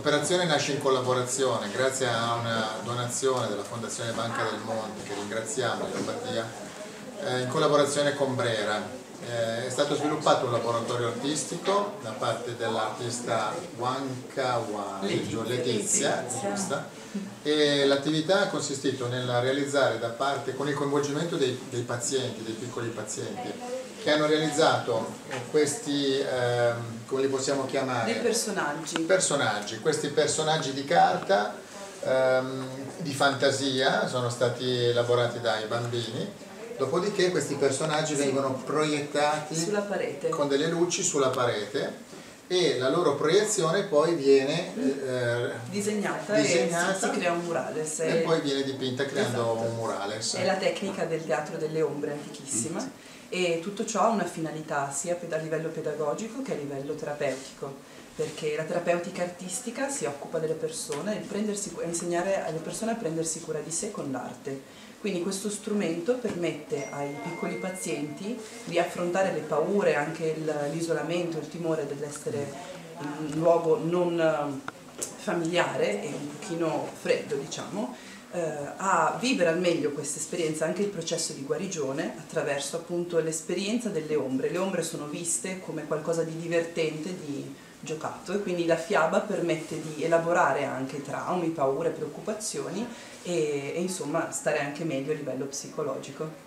L'operazione nasce in collaborazione grazie a una donazione della Fondazione Banca del Mondo, che ringraziamo, in collaborazione con Brera. È stato sviluppato un laboratorio artistico da parte dell'artista Huancahuari, Letizia, e l'attività ha consistito nel realizzare da parte, con il coinvolgimento dei pazienti, dei piccoli pazienti, che hanno realizzato questi, come li possiamo chiamare? Dei personaggi. Questi personaggi di carta, di fantasia, sono stati elaborati dai bambini. Dopodiché questi personaggi vengono proiettati sulla parete, con delle luci sulla parete, e la loro proiezione poi viene disegnata e si crea un murales. E poi viene dipinta creando un murales. È la tecnica del teatro delle ombre antichissima, e tutto ciò ha una finalità sia a livello pedagogico che a livello terapeutico, perché la terapeutica artistica si occupa delle persone e insegnare alle persone a prendersi cura di sé con l'arte. Quindi questo strumento permette ai piccoli pazienti di affrontare le paure, anche l'isolamento, il timore dell'essere in un luogo non familiare e un pochino freddo, diciamo, a vivere al meglio questa esperienza, anche il processo di guarigione, attraverso appunto l'esperienza delle ombre. Le ombre sono viste come qualcosa di divertente, di giocato, e quindi la fiaba permette di elaborare anche traumi, paure, preoccupazioni e insomma stare anche meglio a livello psicologico.